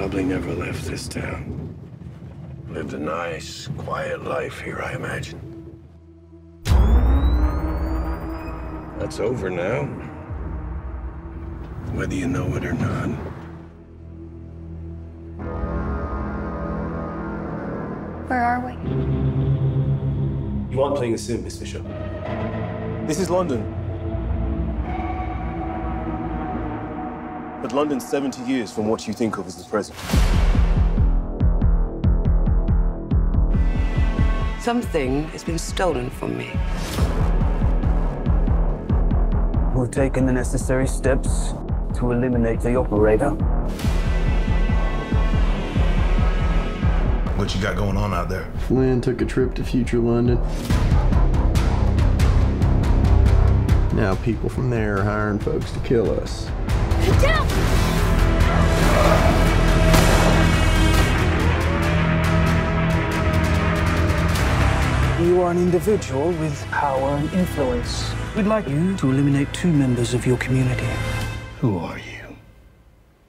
probably never left this town. Lived a nice, quiet life here, I imagine. That's over now, whether you know it or not. Where are we? You aren't playing a sim, Miss Fisher. This is London. But London's 70 years from what you think of as the present. Something has been stolen from me. We've taken the necessary steps to eliminate the operator. What you got going on out there? Flynn took a trip to future London. Now people from there are hiring folks to kill us. Get down! You are an individual with power and influence. We'd like you to eliminate two members of your community. Who are you?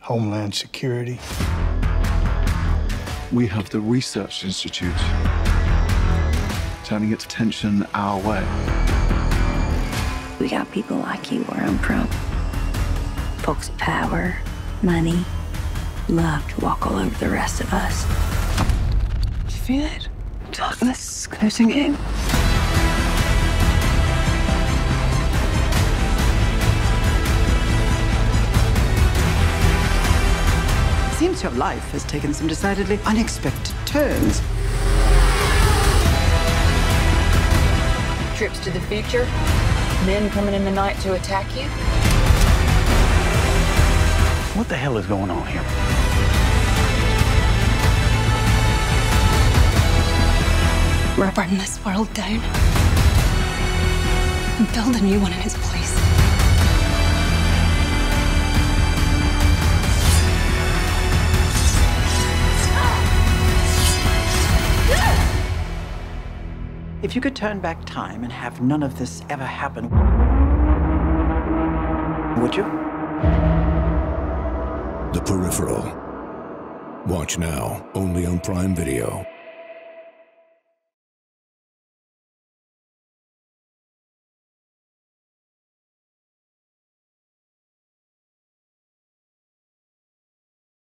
Homeland Security? We have the Research Institute, turning its attention our way. We got people like you where I'm from. Folks with power, money, love to walk all over the rest of us. Do you feel it? Darkness closing in. It seems your life has taken some decidedly unexpected turns. Trips to the future, men coming in the night to attack you. What the hell is going on here? We're burning this world down and build a new one in its place. If you could turn back time and have none of this ever happen, would you? The Peripheral. Watch now, only on Prime Video.